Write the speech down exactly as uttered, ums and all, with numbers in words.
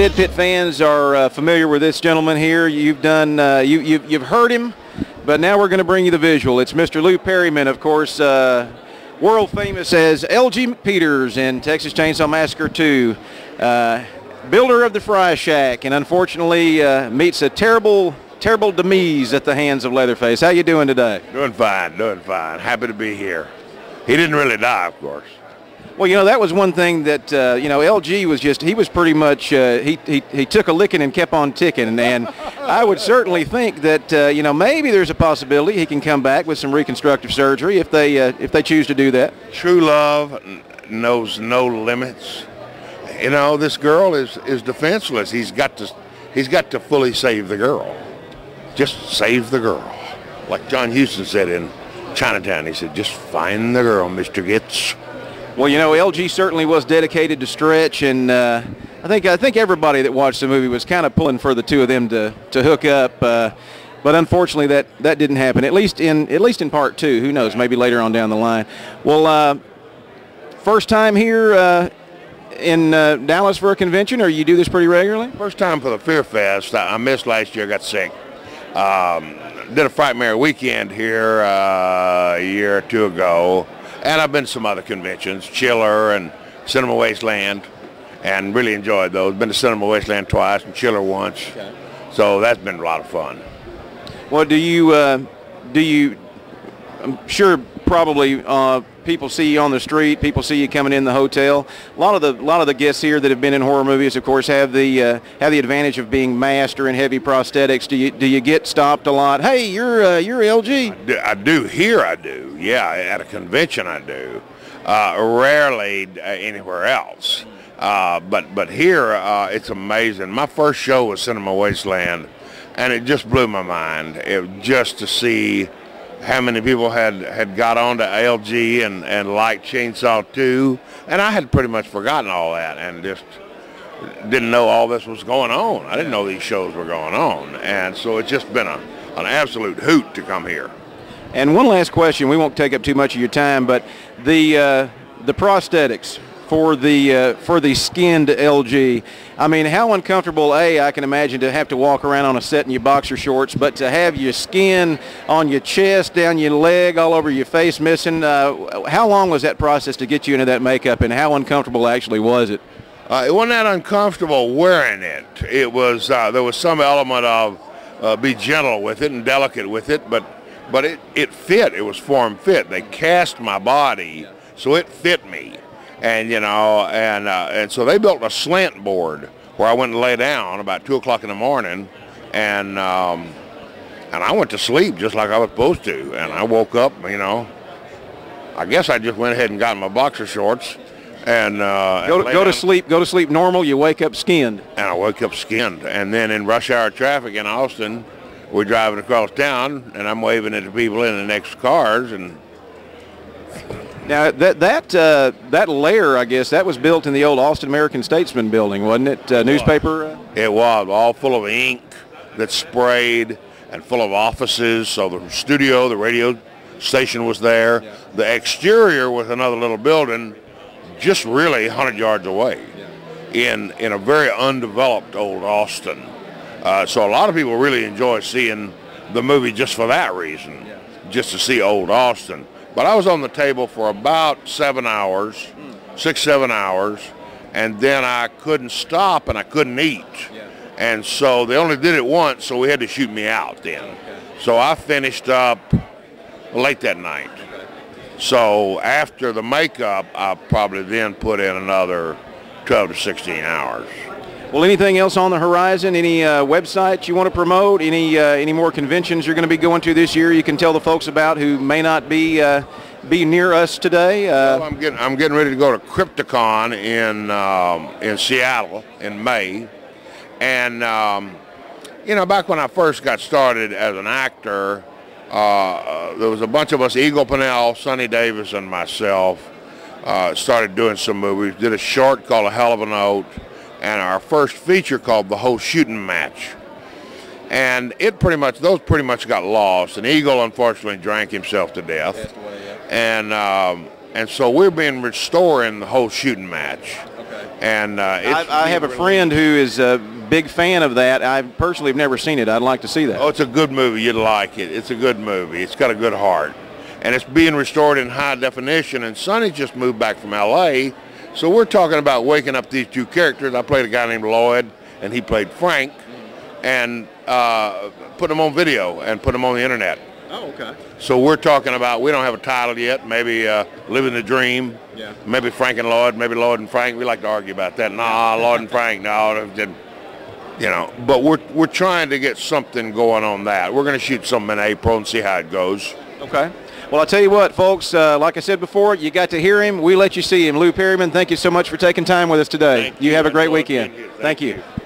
Dead Pit fans are uh, familiar with this gentleman here. You've done, uh, you, you, you've heard him, but now we're going to bring you the visual. It's Mister Lou Perryman, of course, uh, world famous as L G Peters in Texas Chainsaw Massacre two, uh, builder of the Fry Shack, and unfortunately uh, meets a terrible, terrible demise at the hands of Leatherface. How you doing today? Doing fine, doing fine. Happy to be here. He didn't really die, of course. Well, you know, that was one thing that, uh, you know, L G was just, he was pretty much, uh, he, he, he took a licking and kept on ticking. And I would certainly think that, uh, you know, maybe there's a possibility he can come back with some reconstructive surgery if they, uh, if they choose to do that. True love knows no limits. You know, this girl is, is defenseless. He's got to, he's got to fully save the girl. Just save the girl. Like John Houston said in Chinatown, he said, just find the girl, Mister Gitz. Well, you know, L G certainly was dedicated to Stretch, and uh, I think I think everybody that watched the movie was kind of pulling for the two of them to to hook up, uh, but unfortunately that that didn't happen. At least in at least in part two. Who knows? Maybe later on down the line. Well, uh, first time here uh, in uh, Dallas for a convention, or you do this pretty regularly? First time for the Fear Fest. I missed last year. I got sick. Um, did a Fright Merry weekend here uh, a year or two ago. And I've been to some other conventions, Chiller and Cinema Wasteland, and really enjoyed those. Been to Cinema Wasteland twice and Chiller once, okay. So that's been a lot of fun. Well, do you, uh, do you, I'm sure probably uh, people see you on the street, people see you coming in the hotel. A lot of the, a lot of the guests here that have been in horror movies, of course, have the, uh, have the advantage of being masked or in heavy prosthetics. Do you, do you get stopped a lot? Hey, you're, uh, you're L G. I do, I do here. I do. Yeah, at a convention I do. Uh, rarely uh, anywhere else. Uh, but, but here uh, it's amazing. My first show was Cinema Wasteland, and it just blew my mind. It just to see how many people had, had got on to L G and, and liked Chainsaw two, and I had pretty much forgotten all that and just didn't know all this was going on. I didn't know these shows were going on, and so it's just been a, an absolute hoot to come here. And one last question, we won't take up too much of your time, but the, uh, the prosthetics for the, uh, for the skinned L G, I mean, how uncomfortable, A, I can imagine to have to walk around on a set in your boxer shorts, but to have your skin on your chest, down your leg, all over your face missing, uh, how long was that process to get you into that makeup, and how uncomfortable actually was it? Uh, it wasn't that uncomfortable wearing it. It was, uh, there was some element of uh, be gentle with it and delicate with it, but But it, it fit. It was form fit. They cast my body, so it fit me. And, you know, and, uh, and so they built a slant board where I went and lay down about two o'clock in the morning. And, um, and I went to sleep just like I was supposed to. And I woke up, you know. I guess I just went ahead and got my boxer shorts. And, uh, go to, go to sleep. Go to sleep normal. You wake up skinned. And I wake up skinned. And then in rush hour traffic in Austin, we're driving across town, and I'm waving at the people in the next cars. And now that that uh, that lair, I guess, that was built in the old Austin American-Statesman building, wasn't it? Uh, it newspaper. Was. It was all full of ink that sprayed, and full of offices. So the studio, the radio station was there. Yeah. The exterior was another little building, just really one hundred yards away, yeah. in in a very undeveloped old Austin. Uh, so a lot of people really enjoy seeing the movie just for that reason, yeah. Just to see old Austin. But I was on the table for about seven hours, mm. six, seven hours, and then I couldn't stop and I couldn't eat. Yeah. And so they only did it once, so we had to shoot me out then. Okay. So I finished up late that night. Okay. So after the makeup, I probably then put in another twelve to sixteen hours. Well, anything else on the horizon? Any uh, websites you want to promote? Any uh, any more conventions you're going to be going to this year? You can tell the folks about who may not be uh, be near us today. Uh, well, I'm getting I'm getting ready to go to Crypticon in um, in Seattle in May, and um, you know, back when I first got started as an actor, uh, there was a bunch of us: Eagle Pinnell, Sonny Davis, and myself. Uh, started doing some movies. Did a short called A Hell of a Note, and our first feature called The Whole Shooting Match. And it pretty much, those pretty much got lost. And Eagle, unfortunately, drank himself to death. Away, yeah. And um, and so we're being restoring The Whole Shooting Match. Okay. And uh, it's I, I have a friend who is a big fan of that. I personally have never seen it. I'd like to see that. Oh, it's a good movie. You'd like it. It's a good movie. It's got a good heart. And it's being restored in high definition. And Sonny just moved back from L A, so we're talking about waking up these two characters. I played a guy named Lloyd, and he played Frank, and uh, put them on video and put them on the internet. Oh, okay. So we're talking about, we don't have a title yet, maybe uh, Living the Dream, yeah. Maybe Frank and Lloyd, maybe Lloyd and Frank. We like to argue about that. Nah, Lloyd and Frank, no. You know, but we're, we're trying to get something going on that. We're going to shoot something in April and see how it goes. Okay. Well, I'll tell you what, folks, uh, like I said before, you got to hear him. We let you see him. Lou Perryman, thank you so much for taking time with us today. You, you have a great weekend. Thank, thank you. you.